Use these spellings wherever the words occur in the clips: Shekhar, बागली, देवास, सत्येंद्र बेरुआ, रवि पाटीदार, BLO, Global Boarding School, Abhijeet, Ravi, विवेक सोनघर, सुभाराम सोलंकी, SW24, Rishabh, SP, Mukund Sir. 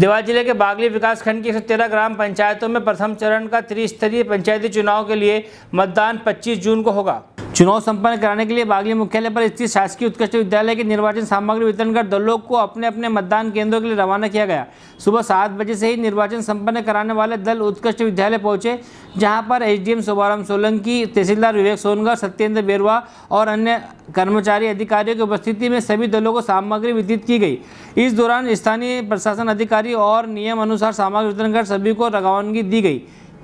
देवास जिले के बागली विकासखंड की 113 ग्राम पंचायतों में प्रथम चरण का त्रिस्तरीय पंचायती चुनाव के लिए मतदान 25 जून को होगा। चुनाव संपन्न कराने के लिए बागली मुख्यालय पर स्थित शासकीय उत्कृष्ट विद्यालय के निर्वाचन सामग्री वितरण कर दलों को अपने अपने मतदान केंद्रों के लिए रवाना किया गया। सुबह 7 बजे से ही निर्वाचन संपन्न कराने वाले दल उत्कृष्ट विद्यालय पहुंचे, जहां पर एसडीएम सुभाराम सोलंकी, तहसीलदार विवेक सोनघर, सत्येंद्र बेरुआ और अन्य कर्मचारी अधिकारियों की उपस्थिति में सभी दलों को सामग्री वितरित की गई। इस दौरान स्थानीय प्रशासन अधिकारी और नियम अनुसार सामग्री वितरण कर सभी को रवानगी दी गई।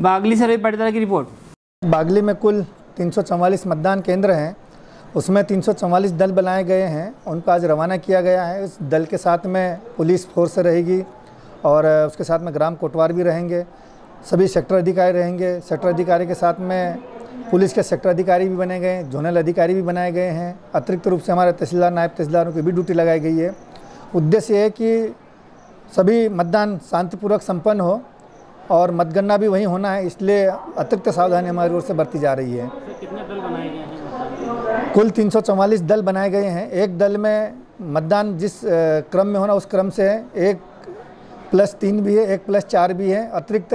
बागली से रवि पाटीदार की रिपोर्ट। बागली में कुल 344 मतदान केंद्र हैं, उसमें 344 दल बनाए गए हैं, उनको आज रवाना किया गया है। उस दल के साथ में पुलिस फोर्स रहेगी और उसके साथ में ग्राम कोटवार भी रहेंगे, सभी सेक्टर अधिकारी रहेंगे। सेक्टर अधिकारी के साथ में पुलिस के सेक्टर अधिकारी भी बने गए, जोनल अधिकारी भी बनाए गए हैं। अतिरिक्त रूप से हमारे तहसीलदार, नायब तहसीलदारों की भी ड्यूटी लगाई गई है। उद्देश्य है कि सभी मतदान शांतिपूर्वक संपन्न हो और मतगणना भी वहीं होना है, इसलिए अतिरिक्त सावधानी हमारी ओर से बरती जा रही है। कितने दल बनाए गए हैं? कुल 344 दल बनाए गए हैं। एक दल में मतदान जिस क्रम में होना उस क्रम से है, 1+3 भी है, 1+4 भी है। अतिरिक्त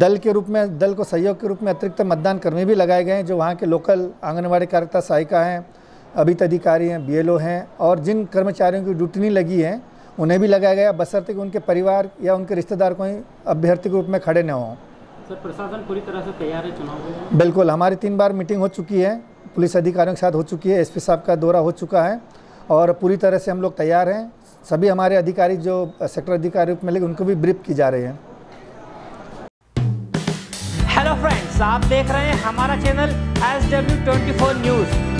दल के रूप में, दल को सहयोग के रूप में अतिरिक्त मतदान कर्मी भी लगाए गए हैं, जो वहाँ के लोकल आंगनबाड़ी कार्यकर्ता, सहायिका हैं, अभित अधिकारी हैं, BLO हैं, और जिन कर्मचारियों की ड्यूटी नहीं लगी है उन्हें भी लगाया गया, बशर्ते कि उनके परिवार या उनके रिश्तेदार कोई अभ्यर्थी के रूप में खड़े न हों। सर, प्रशासन पूरी तरह से तैयार है चुनाव के लिए? बिल्कुल, हमारी 3 बार मीटिंग हो चुकी है, पुलिस अधिकारियों के साथ हो चुकी है, SP साहब का दौरा हो चुका है और पूरी तरह से हम लोग तैयार हैं। सभी हमारे अधिकारी जो सेक्टर अधिकारी रूप में लगे उनको भी ब्रीफ की जा रही है। हेलो फ्रेंड्स, आप देख रहे हैं हमारा चैनल SW24 न्यूज़।